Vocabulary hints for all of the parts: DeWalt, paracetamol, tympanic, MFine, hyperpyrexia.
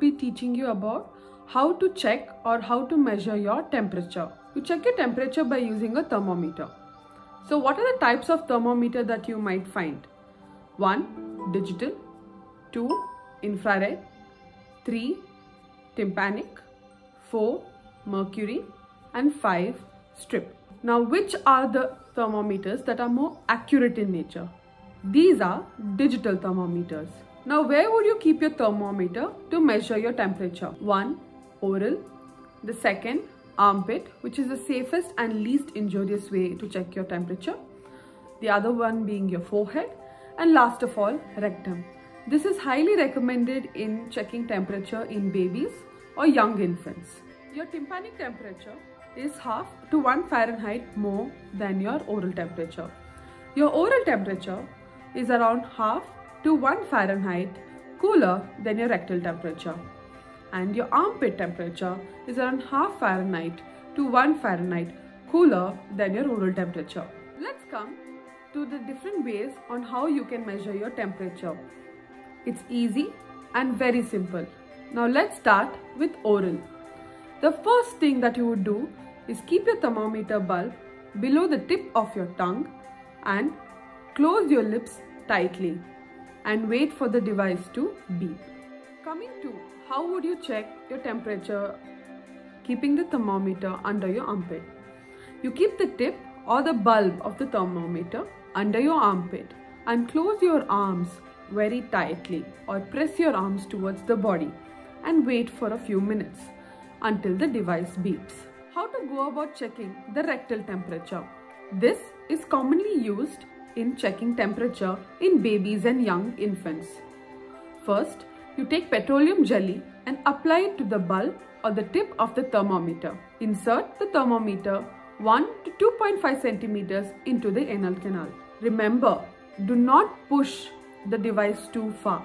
be teaching you about how to check or how to measure your temperature. You check your temperature by using a thermometer. So what are the types of thermometer that you might find? 1. Digital. 2. Infrared. 3. Tympanic. 4. Mercury. And 5. Strip. Now, which are the thermometers that are more accurate in nature? These are digital thermometers. Now, where would you keep your thermometer to measure your temperature? 1. Oral. The second, armpit, which is the safest and least injurious way to check your temperature. The other one being your forehead. And last of all, rectum. This is highly recommended in checking temperature in babies or young infants. Your tympanic temperature is half to 1 Fahrenheit more than your oral temperature. Your oral temperature is around half to 1 Fahrenheit cooler than your rectal temperature. And your armpit temperature is around half Fahrenheit to 1 Fahrenheit cooler than your oral temperature. Let's come to the different ways on how you can measure your temperature. It's easy and very simple. Now let's start with oral. The first thing that you would do is keep your thermometer bulb below the tip of your tongue and close your lips tightly and wait for the device to beep. Coming to how would you check your temperature keeping the thermometer under your armpit. You keep the tip or the bulb of the thermometer under your armpit and close your arms very tightly or press your arms towards the body and wait for a few minutes until the device beeps. How to go about checking the rectal temperature? This is commonly used in checking temperature in babies and young infants. First, you take petroleum jelly and apply it to the bulb or the tip of the thermometer. Insert the thermometer 1 to 2.5 centimeters into the anal canal. Remember, do not push the device too far.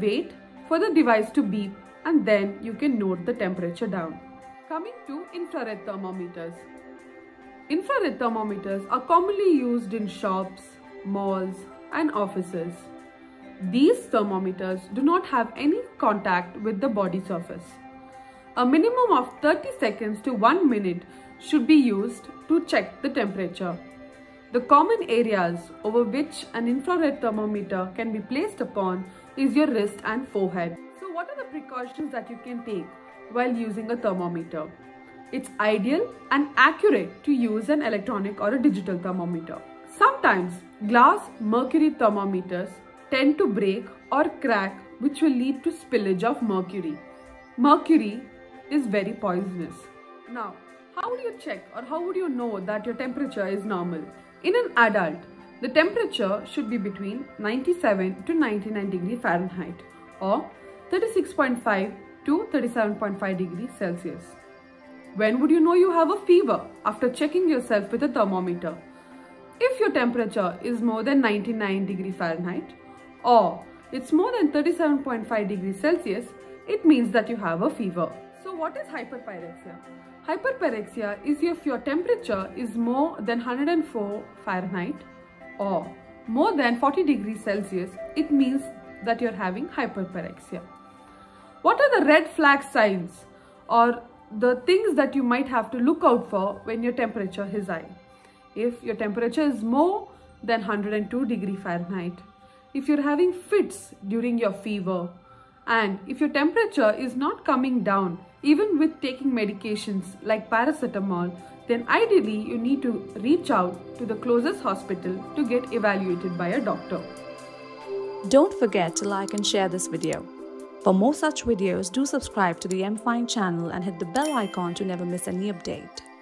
Wait for the device to beep and then you can note the temperature down. Coming to infrared thermometers. Infrared thermometers are commonly used in shops, malls, and offices. These thermometers do not have any contact with the body surface. A minimum of 30 seconds to 1 minute should be used to check the temperature. The common areas over which an infrared thermometer can be placed upon is your wrist and forehead. What are the precautions that you can take while using a thermometer? It's ideal and accurate to use an electronic or a digital thermometer. Sometimes glass mercury thermometers tend to break or crack, which will lead to spillage of mercury. Mercury is very poisonous. Now, how would you check or how would you know that your temperature is normal? In an adult, the temperature should be between 97 to 99 degrees Fahrenheit or 36.5 to 37.5 degrees Celsius. When would you know you have a fever? After checking yourself with a thermometer. If your temperature is more than 99 degrees Fahrenheit or it's more than 37.5 degrees Celsius, it means that you have a fever. So what is hyperpyrexia? Hyperpyrexia is if your temperature is more than 104 Fahrenheit or more than 40 degrees Celsius, it means that you're having hyperpyrexia. What are the red flag signs or the things that you might have to look out for when your temperature is high? If your temperature is more than 102 degrees Fahrenheit, if you're having fits during your fever, and if your temperature is not coming down even with taking medications like paracetamol, then ideally you need to reach out to the closest hospital to get evaluated by a doctor. Don't forget to like and share this video. For more such videos, do subscribe to the MFine channel and hit the bell icon to never miss any update.